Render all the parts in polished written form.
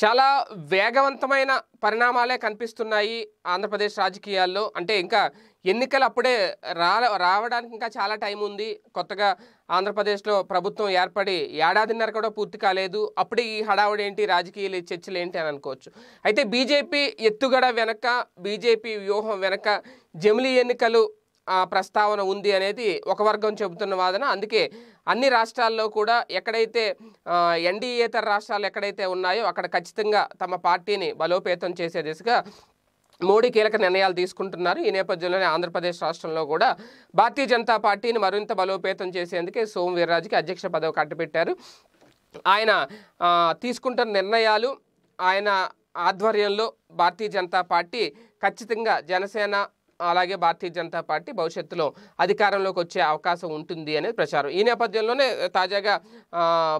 చాలా వేగవంతమైన పరిణామాలే కనిపిస్తున్నాయి ఆంధ్రప్రదేశ్ రాజకీయాల్లో. అంటే ఇంకా ఎన్నికలు అప్పుడే రావడానికి ఇంకా చాలా టైం ఉంది. కొత్తగా ఆంధ్రప్రదేశ్లో ప్రభుత్వం ఏర్పడి ఏడాదిన్నర కూడా పూర్తి కాలేదు. అప్పుడే ఈ హడావుడేంటి, రాజకీయ చర్చలు ఏంటి అని అనుకోవచ్చు. అయితే బీజేపీ ఎత్తుగడ వెనక, బీజేపీ వ్యూహం వెనక జమిలీ ఎన్నికలు ప్రస్తావన ఉంది అనేది ఒక వర్గం చెబుతున్న వాదన. అందుకే అన్ని రాష్ట్రాల్లో కూడా ఎక్కడైతే ఎన్డీఏతర రాష్ట్రాలు ఎక్కడైతే ఉన్నాయో అక్కడ ఖచ్చితంగా తమ పార్టీని బలోపేతం చేసే దిశగా మోడీ కీలక నిర్ణయాలు తీసుకుంటున్నారు. ఈ నేపథ్యంలోనే ఆంధ్రప్రదేశ్ రాష్ట్రంలో కూడా భారతీయ జనతా పార్టీని మరింత బలోపేతం చేసేందుకే సోము వీర్రాజుకి అధ్యక్ష పదవి కట్టబెట్టారు. ఆయన తీసుకుంటున్న నిర్ణయాలు, ఆయన ఆధ్వర్యంలో భారతీయ జనతా పార్టీ ఖచ్చితంగా జనసేన అలాగే భారతీయ జనతా పార్టీ భవిష్యత్తులో అధికారంలోకి వచ్చే అవకాశం ఉంటుంది అనేది ప్రచారం. ఈ నేపథ్యంలోనే తాజాగా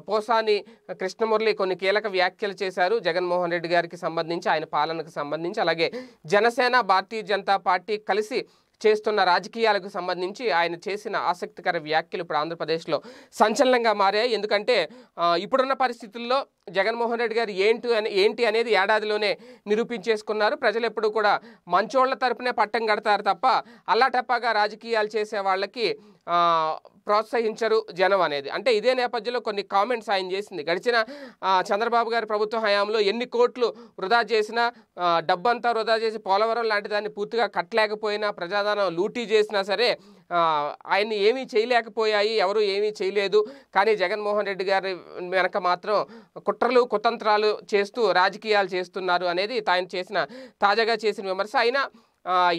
పోసాని కృష్ణమురళి కొన్ని కీలక వ్యాఖ్యలు చేశారు జగన్మోహన్ రెడ్డి గారికి సంబంధించి, ఆయన పాలనకు సంబంధించి, అలాగే జనసేన భారతీయ జనతా పార్టీ కలిసి చేస్తున్న రాజకీయాలకు సంబంధించి ఆయన చేసిన ఆసక్తికర వ్యాఖ్యలు ఇప్పుడు ఆంధ్రప్రదేశ్లో సంచలనంగా మారాయి. ఎందుకంటే ఇప్పుడున్న పరిస్థితుల్లో జగన్మోహన్ రెడ్డి గారు ఏంటి అనేది ఏడాదిలోనే నిరూపించేసుకున్నారు. ప్రజలు ఎప్పుడు కూడా మంచోళ్ల తరపునే పట్టం కడతారు తప్ప అల్లాటప్పగా రాజకీయాలు చేసే వాళ్ళకి ప్రోత్సహించరు జనం అనేది. అంటే ఇదే నేపథ్యంలో కొన్ని కామెంట్స్ ఆయన చేసింది. గడిచిన చంద్రబాబు గారి ప్రభుత్వ హయాంలో ఎన్ని కోట్లు వృధా చేసినా, డబ్బంతా వృధా చేసి పోలవరం లాంటి దాన్ని పూర్తిగా కట్టలేకపోయినా, ప్రజాధనం లూటీ చేసినా సరే ఆయన్ని ఏమీ చేయలేకపోయాయి, ఎవరు ఏమీ చేయలేదు. కానీ జగన్మోహన్ రెడ్డి గారి వెనక మాత్రం కుట్రలు కుతంత్రాలు చేస్తూ రాజకీయాలు చేస్తున్నారు అనేది ఆయన తాజాగా చేసిన విమర్శ. అయినా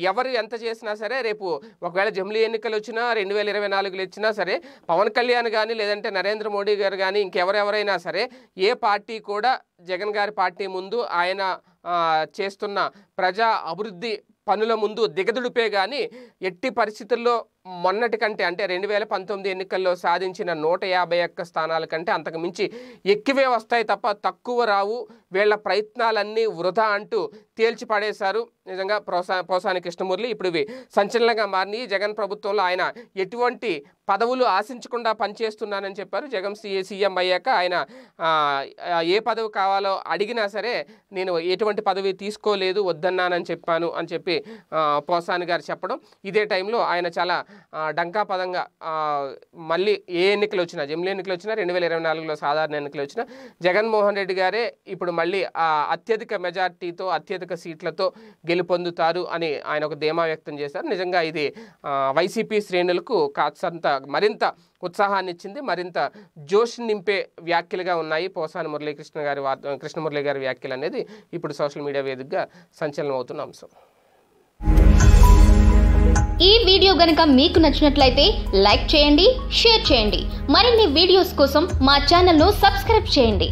ఎవరు ఎంత చేసినా సరే రేపు ఒకవేళ జమిలీ ఎన్నికలు వచ్చినా, 2024 వచ్చినా సరే పవన్ కళ్యాణ్ కానీ లేదంటే నరేంద్ర మోడీ గారు కానీ ఇంకెవరెవరైనా సరే ఏ పార్టీ కూడా జగన్ గారి పార్టీ ముందు, ఆయన చేస్తున్న ప్రజా అభివృద్ధి పనుల ముందు దిగదుడిపే కానీ ఎట్టి పరిస్థితుల్లో మొన్నటి కంటే, అంటే 2019 ఎన్నికల్లో సాధించిన 151 స్థానాల కంటే అంతకు మించి ఎక్కువే వస్తాయి తప్ప తక్కువ రావు, వీళ్ళ ప్రయత్నాలన్నీ వృధా అంటూ తేల్చి పడేశారు నిజంగా పోసాని కృష్ణమురళి. ఇప్పుడు ఇవి సంచలనంగా మారినాయి. జగన్ ప్రభుత్వంలో ఆయన ఎటువంటి పదవులు ఆశించకుండా పనిచేస్తున్నానని చెప్పారు. జగన్ సీఎం అయ్యాక ఆయన ఏ పదవి కావాలో అడిగినా సరే నేను ఎటువంటి పదవి తీసుకోలేదు, వద్దన్నానని చెప్పాను అని చెప్పి పోసాని గారు చెప్పడం, ఇదే టైంలో ఆయన చాలా డంకాపదంగా మళ్ళీ ఏ ఎన్నికలు వచ్చినా, జమిలీ ఎన్నికలు వచ్చినా, 2024 సాధారణ ఎన్నికలు వచ్చినా జగన్మోహన్ రెడ్డి గారే ఇప్పుడు మళ్ళీ అత్యధిక మెజార్టీతో, అత్యధిక సీట్లతో గెలుపొందుతారు అని ఆయన ఒక ధీమా వ్యక్తం చేశారు. నిజంగా ఇది వైసీపీ శ్రేణులకు కాస్తంత మరింత ఉత్సాహాన్ని ఇచ్చింది, మరింత జోష్ నింపే వ్యాఖ్యలుగా ఉన్నాయి పోసాని కృష్ణమురళి గారి వ్యాఖ్యలు అనేది ఇప్పుడు సోషల్ మీడియా వేదికగా సంచలనం అవుతున్న అంశం. ఈ వీడియో గనుక మీకు నచ్చినట్లయితే లైక్ చేయండి, షేర్ చేయండి. మరిన్ని వీడియోస్ కోసం మా ఛానల్ను సబ్స్క్రైబ్ చేయండి.